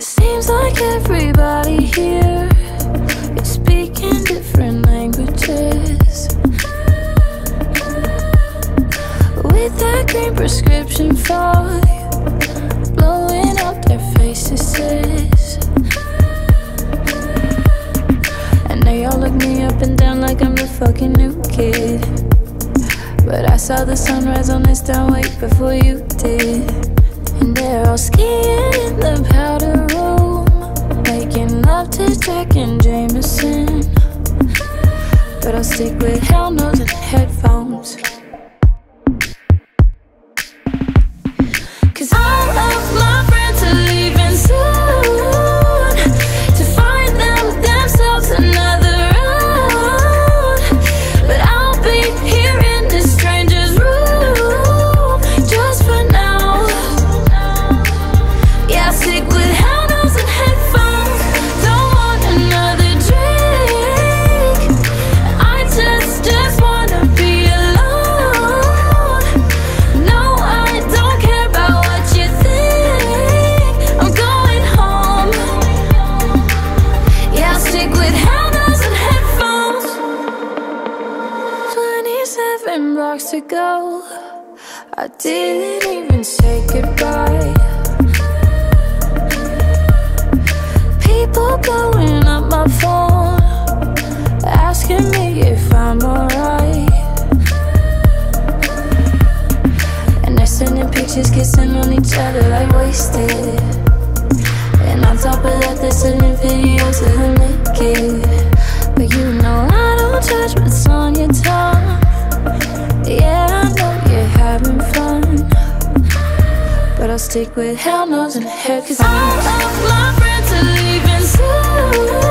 Seems like everybody here is speaking different languages, with that green prescription fog blowing up their faces. And they all look me up and down like I'm the fucking new kid, but I saw the sunrise on this town way before you did. And they're all skiing in the powder room, making love to Jack and Jameson. But I'll stick with Hell No and Headphones, 'cause all of my friends are leaving soon to find themselves another road. But I'll be here in this stranger's room just for now. Yeah, I'll stick with Hell No and Headphones. Don't want another drink. I just wanna be alone. No, I don't care about what you think. I'm going home. Yeah, I'll stick with Hell No and Headphones. 27 blocks to go. I didn't even say goodbye. People blowing up my phone, asking me if I'm alright. And they're sending pictures, kissing on each other like wasted. And on top of that, they're sending videos of them naked. But you know I don't judge what's on your tongue. Yeah, I know you're having fun, but I'll stick with Hell No and Headphones. 'Cause all of my friends are leaving soon.